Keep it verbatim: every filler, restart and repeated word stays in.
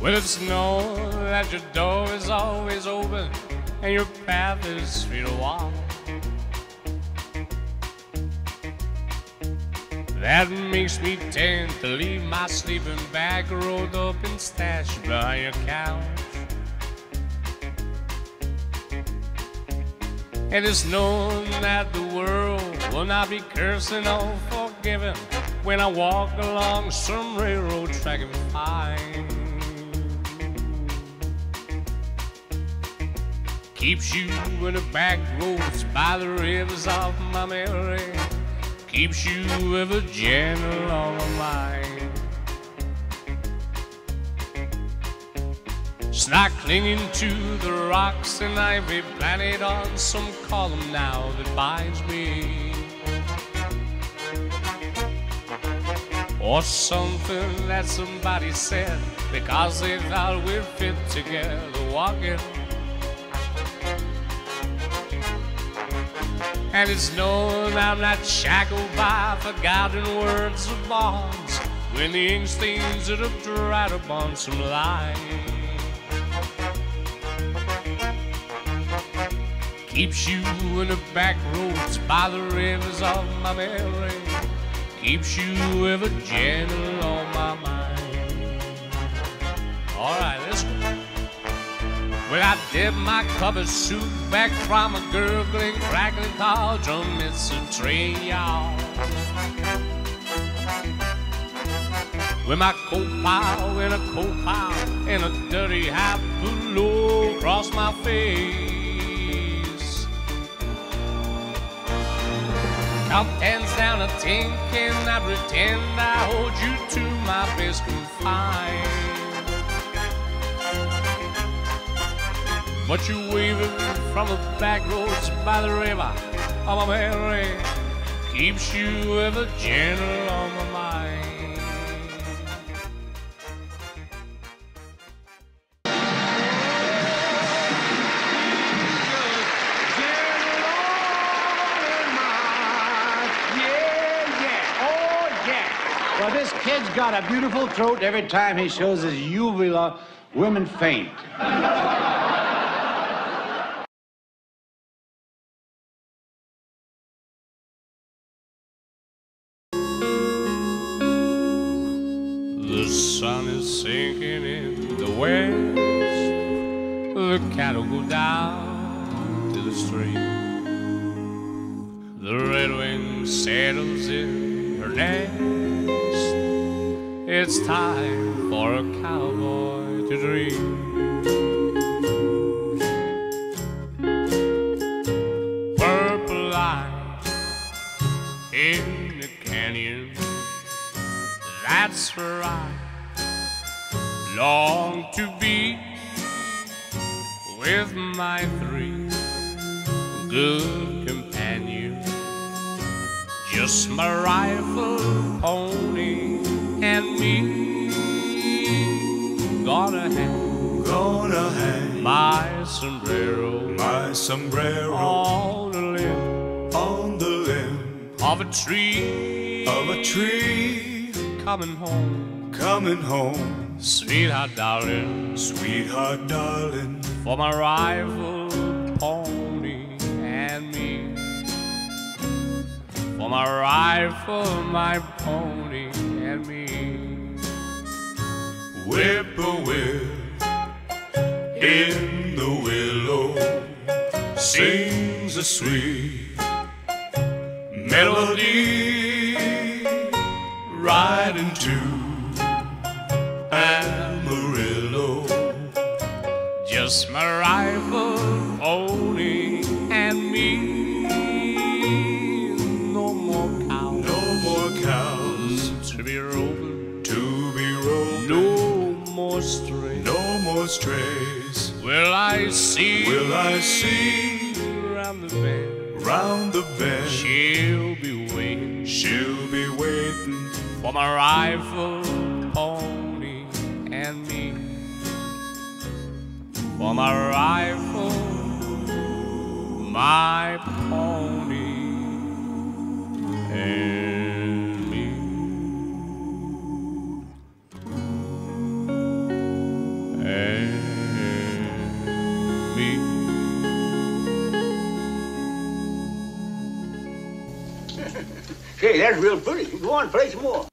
Well, it's known that your door is always open and your path is free to walk. That makes me tend to leave my sleeping bag rolled up and stashed behind your couch. And it's known that the world will not be cursing or forgiving when I walk along some railroad track and find. Keeps you in the back roads by the rivers of my memory. Keeps you ever gentle on my mind. Snot clinging to the rocks, and I've been planted on some column now that binds me, or something that somebody said because they thought we'd fit together walking. And it's known I'm not shackled by forgotten words of bonds when the ink stains that have dried upon some line. Keeps you in the back roads by the rivers of my memory. Keeps you ever gentle on my mind. All right, let's go. Well, I dip my covered suit back from a gurgling, crackling cauldron. It's a train, y'all. With my coat pile and a coat pile and a dirty hat below across my face. Count hands down a tank and I pretend I hold you to my best confine. But you waving from the back roads by the river of my memory keeps you ever gentle on my mind. Gentle on my mind. Yeah, yeah, oh yeah. Well, this kid's got a beautiful throat. Every time he shows his uvula, women faint. The sun is sinking in the west. The cattle go down to the stream. The redwing settles in her nest. It's time for a cowboy to dream. Purple light in the canyon. That's where I long to be with my three good companions. Just my rifle, pony, and me. Gonna hang, gonna hang my sombrero, my sombrero on the limb, on the limb of a tree, of a tree. Coming home, coming home, sweetheart darling, sweetheart darling, for my rifle pony and me, for my rifle, my pony and me. Whippoorwill in the willow sings a sweet melody. Riding to Amarillo, just my rifle, pony, and me. No more cows, no more cows to be roving, to be roving. No more strays, no more strays. Will I see? Will I see? Round the bend, round the bend. She'll be waiting, she'll be waiting. For my rifle, pony, and me. For my rifle, my pony, and me. and me. Hey, that's real pretty. Go on, play some more.